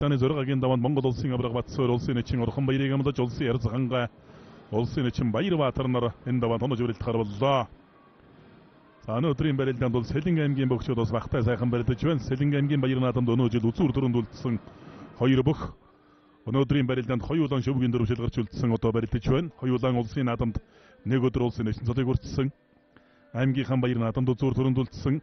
Таны зорга гендаван монгол олсың абрагат сор олсың эчиң орхон байрегамда жолсы эрзыганга олсың эчиң байрыва атырнар эндаван тону жебелт карбызда. Саны өтүрүн берилген дол селдинге эмген бокчу дос вакта сайкын берилди жөн селдинге эмген байрына атам дону жел уцур турун дултсың. Хойрубух. Оны өтүрүн берилген хойудан жөбү гендүрүп жилгыр чултсың ото берилди жөн хойудан олсың атам не көтөр олсың эчиң сотой көртсүң. Эмги хан байрына атам уцур турун дултсың.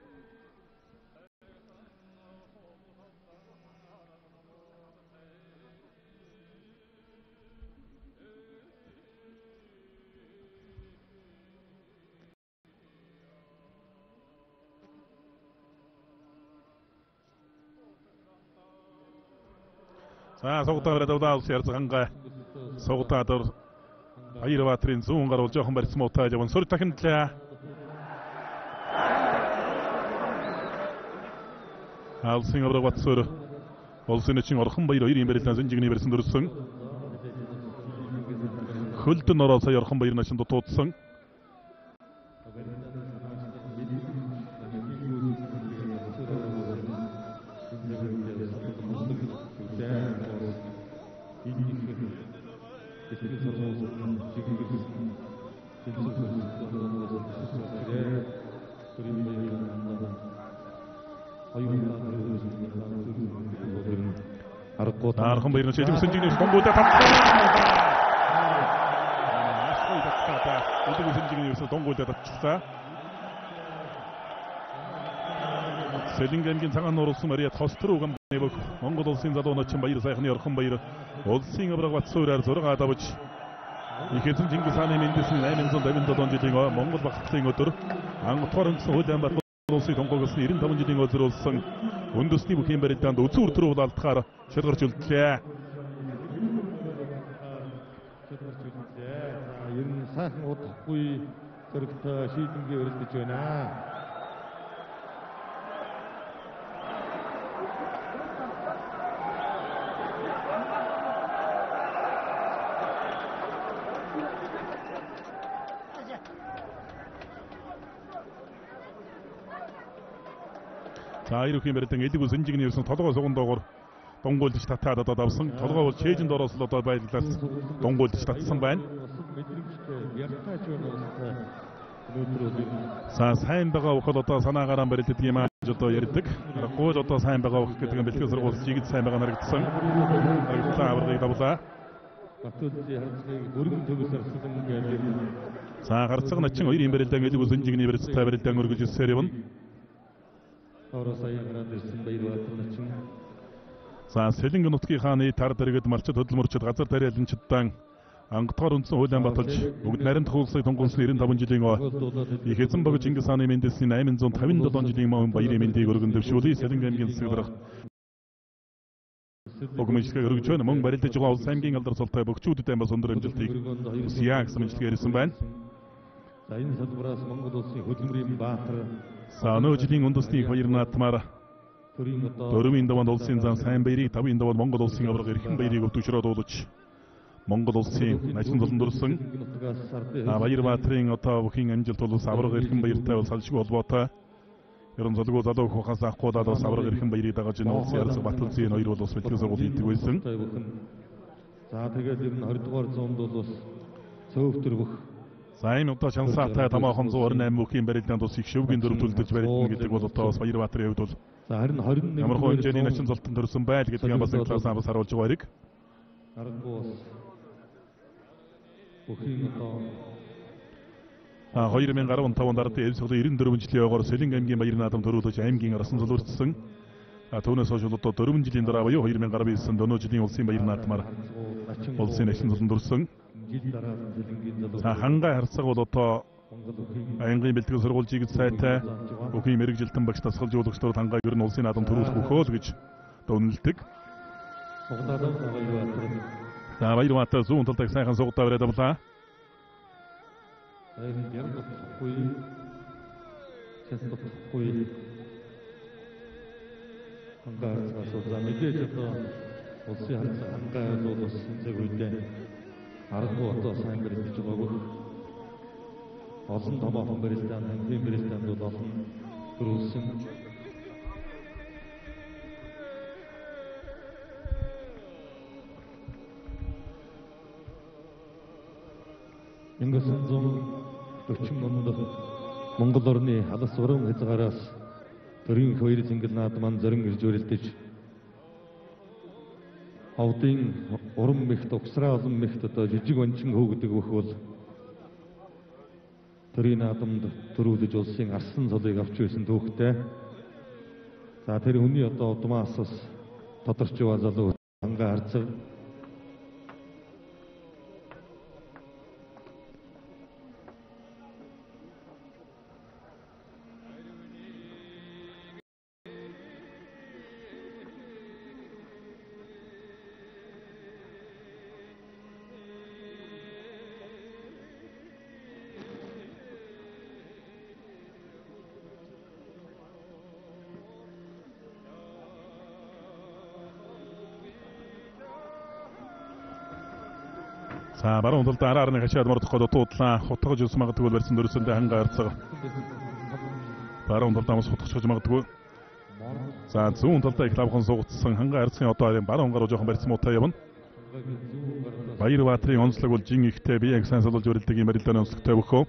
Соғытан радавда алсы арзығанға соғытан атыр айыры батырын зұңғар ол жоғын бәрі смауттаға жабын сөрі тәкінділі алсын абырға бат сөрі олсын үшін орқын байыр ойырын бәрілден зүнжігіне берсін дұрысын күлтін оралса орқын байырын ашынды тұтсын Архам байрын шетим сүнжігінен шпонгуыда тапсын. Ашқой тапсықата. Өтігі сүнжігінен өсі доңғойда тапсықса. Селінгі әмген саңан орылсын әрият қостыру ғам бәнебік. Оңғыд олсын зада оны чын байыр сайқыны архам байыры. Олсын ғабырақ бат сөрі әр зорыға атабыч. Екенсін жингі саны мендесін әймен зон дәмін дадон жетен оға. Оңғыд бақыптың өтір. Аңғыт Олсы тоңқоғысын ерін тамын жетен өзір олсың. Үндісіне бүкен бәреттенді өтсі ұртыруғын алтықары. Шетғыр жүлтілі. Айры көйін бәріттен әдігі үзінжігіне өрсің талға соғындағыр доңғолды штаттады дадапсың талға ол шейдін дорасылы да байлылас доңғолды штаттысын бән сайын баға оқыд ота сана қарам бәріттет ема жота еріттік қой жота сайын баға оқып кетіген бәлкі сұрғы осы жегіт сайын баған әргіттісің әргіттісің абырғай табыса саң қарсығын әтшің ойыр ең бәрілден әдігі үзінжігіне бәріттен Сәлінгі нұтқи қаны тәрдіргет марчат өтілмұрчат ғатсар тәрелін чыттан аңғытқар үнсін ойлан батылч бүгін әрім тұқылсай тұңғылсын ерін табын жетен оға екесін бұғы ченгі саны емендесін әймен зон тәвін дұдан жетен мауын байыр емендей көргін деп шуылы сәлінгі әмген сығдырық Бүгіміншігі көргі чөні мұң бәрілді жұға ол сәмген алдыр солтай бұқчу түтен басындыр әмжілтек Саны өчінің үндісіне қойырын аттымар. Төрім ендаван олсын зан сайын бәйрей, табы ендаван моңғыд олсын абырғы еркін бәйрей көпті үшірады олыч. Моңғыд олсын, нәшін зұлын дұрысын. Абайыр батырын ота өкін әмжілт олы сабырғы еркін бәйіртті ол салшығы олып ота. Ерімзадығы озады оқуқаса қодады сабырғы еркін бәйрей даға жын олсы әрісі батыл зейін ойыр олыс бәлкіз Сайын ұқта шансақтай тамақын зорын әмі өкейін бәреттен дос екшеу кендіріп түлтіч бәреттен кеттік ол ұттауыз байыр батыр әуіт ол. Әмір қойын жәнен әшін залтын түрісін бәл кеттіген басын қыласына басар олчы ғайрық. Қойыр мен қарауын тауандарықты әбісіқті ерін дүрімін жетілеу ғор сөйлің әмген байырын атым түрудіч әмген арасын жылыртысың. Атуына сожылықты түрімін жетілендір абайы қойыр мен қарап есін дөні жетілен олсын байырын атымар. Олсын әшін жылын дұрысың. Ханға әрсіқ одата айынғы белтігі сұрғол жегіт сәйті өкей мерік жылтын бақшта сықыл жоғдықшылар таңға көрін олсын адам тұрғыз құқыз күч даунылтік Байырым атты зуын тылтақ сайқан соғытта бір адамыта Ханға әрсіқ созамеде жата олсы әрсіқ ханға әрсіқ сәйті Арғы орта сайын бірісті жұғағыр. Асын тамағын бірістен, әңген бірістен дұдасын, құрылсын. 이것은 좀 төрчин номдох Монгол орны алс урам хязгаараас төрийн хөвөр зингэл наад маань зөрин ирж үрэлдэж Авдын урам мэхт угсраа олон мэхт одоо жижиг ончин хөөгдөг бөх бол төрийн наадамд төрүүлж улсын арсан цолыг авч байсан түүхтэй. За тэр хүний одоо удмаас бас тодорч яваа залуу ангаа харцав. За баруун талд араарны хашаад мордоход туудлаа хутгаж ус магадгүй барьсан дөрөсөндөө ханга харцаг. Баруун талдаас хутгаж магадгүй. За зүүн талдаа их лавхан суугдсан ханга харцгийн одоо баруун гараа жоохон барьсан муутай явна. Баяр Баатрийн онцлог бол жин ихтэй бие ягсан салуулж өрөлдөг юм барилдааны онцлогтой бөхөө.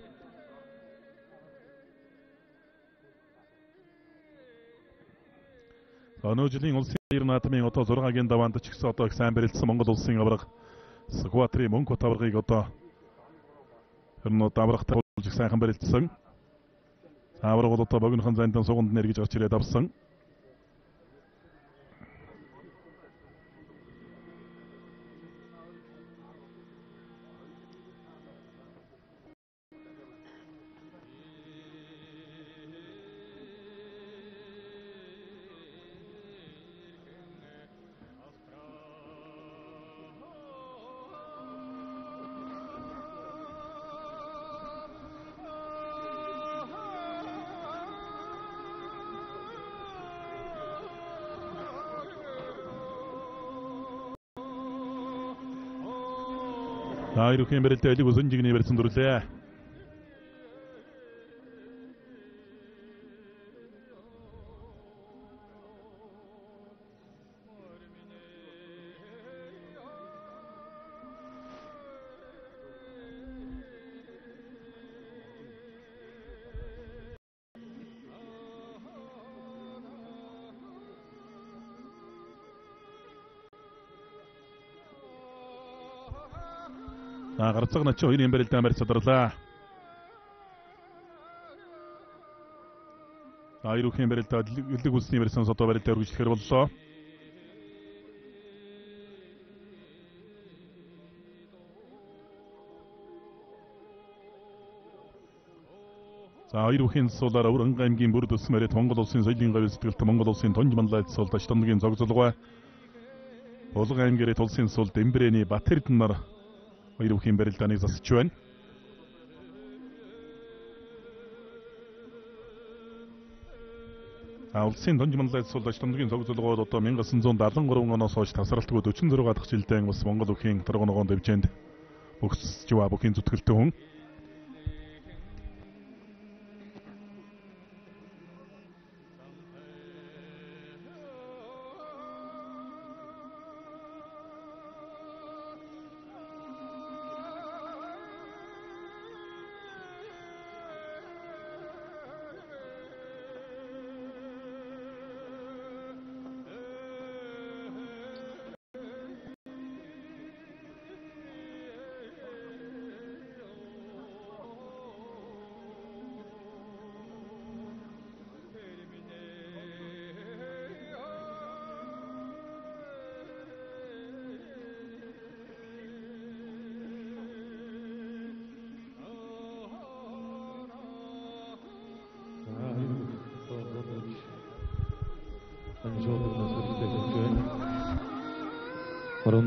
Өнөө жилийн улсын баяр наадмын одоо 6-гийн даваанд ч гэсэн одоо их сайн барилдсан Монгол улсын аварга Скватрийн мөнгө таврыг одоо хөрнөө даврахтай болж сайхан барилдсан. Авраг бол одоо богинохон зайдан суганд нэр гэж гарч ирээд авсан. Хоёр үхэн барилдаа элэг үзэн жигний барьсан дүрлээ. Гарцаг нач хоёрын барилдаан барьж чадарлаа. Хоёр үхэн барилдаа элэг үзсний барьсан одоо барилдаа өргөжлөхөр боллоо. За хоёр үхэн суулаар Өвөрхангай аймгийн Бүрд Өсмөрөд Монгол улсын соёлын гавь сэтгэлт Монгол улсын Тонж манлай цул Даштамгийн зогцолгой Улган аймгийн улсын сул Дэмбрэний Батэрд нар хоёр үхэн барилдааны засч байна. Улсын Донж манлай цул Даштамгийн зогцолгой одоо 1973 оноос хойш тасралтгүй 46 дахь жилдээ бас Монгол үхэн торгоногоон дэвжээнд бөхсөж яваа бүхэн зүтгэлтэй хүн.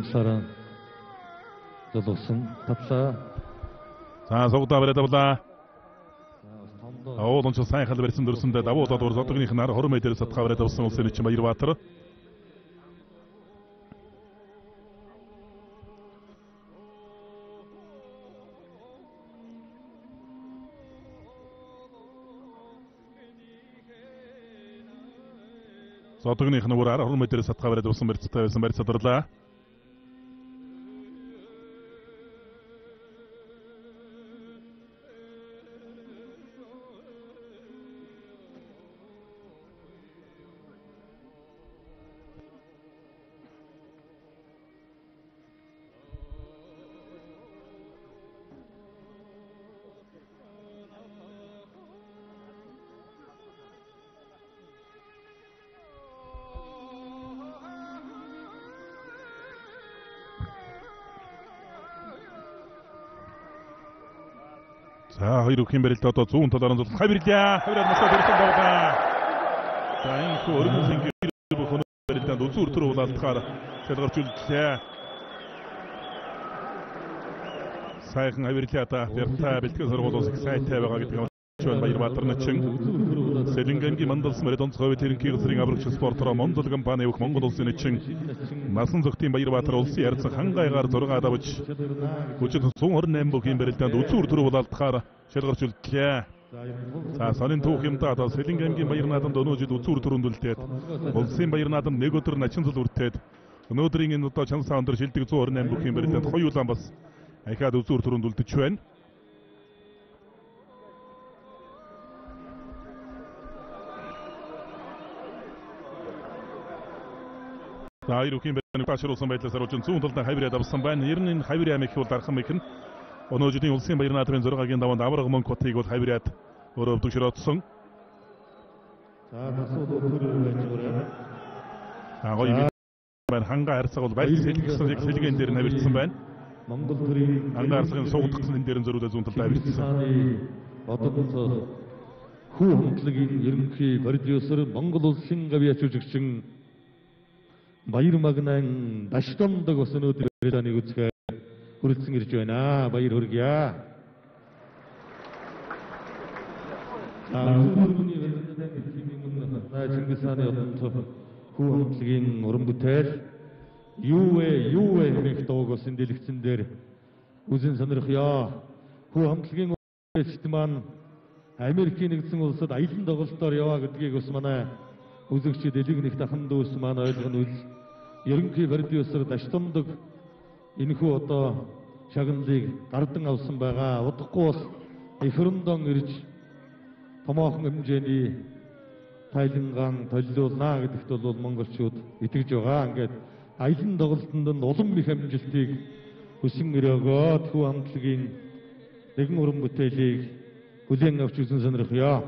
Саран золсон татлаа. За сугдаа бариад авлаа. Оолонч сайхан барьсан дөрсөндөө давуу талд зодгоных нар 20 м-ээр сатгаа бариад авсан улсын элчин Баяр Баатар. Зодгоных нь бүрээр 20 м-ээр сатгаа бариад авсан барьцтай байсан барьцад орлоо. 자, 허이루 킴베릴타 또 좋은 터다는 좋은 하이비리타 하이비리타 마스터 베리스탄다 보다 다행히 어려운 생기 이루고 보는 베릴타 노츠르 들어오다 스타라 제대로 줄자 сайхан авирлята верта битке зоргодос сайта бага кеткен чөн байыр батырны чын селингенги мандалс мередон советтин кигсрин абрыкчы спорттора мондол компания ук монгодолсын чын масын зыктын байыр батыр олсы ярсы хангайгар зорга адабыч көчөт соңор нэм бүгүн берилтен үчүр туруп алдыкара шергырч үлтке за салин тухимта да селингенги байырнадым доножид үчүр турундултет болсын байырнадым не көтөр начин зыл үртет өнөдрүнгүн ута чан сандыр шилтик соңор нэм бүгүн берилтен коюулан бас айкад үзүр турундул төчөн дайыр үкен бәрін пашырылсын бәйтлесер өчін суындылдан хайбірі адабысын бән ерінен хайбірі әмекі ол тарқым екін оны өжетін үлсен байырын атымен зорға ген даванда амырғы мұн көттегі ол хайбірі әт өріп түкшір өтісің ағой үйген бән ханға әрсіғыл бәйт аңдарсығын соғытықсын ендерін зөру да зұнтылда әбіртісі. Байырмағынан дәштамды көсін өтірі дәне көтсіға көрілсің ерчуәна байыр өргия. Юэ мектауға сенделіктіндер өзін санырқия хуамтлыген өстіман Американ үгітсің олсад айтында ғылтар яуа күтіге көсімана өзікше делігін ектақынды өсімана өтігін өз ерінке бәрді өсір даштамдық енху ота шағындық қардың аусын баға отық қос ефірімдан үріч тамақын өмжені тайлынған тайлы олна кетікті ол монғыршуд етік жоға аңгет Айлын доғылтындың олым мехамжилтік өсің үрегот хуамтлыгін дегін орын бүттейлік үлен әвчізін зынрықия.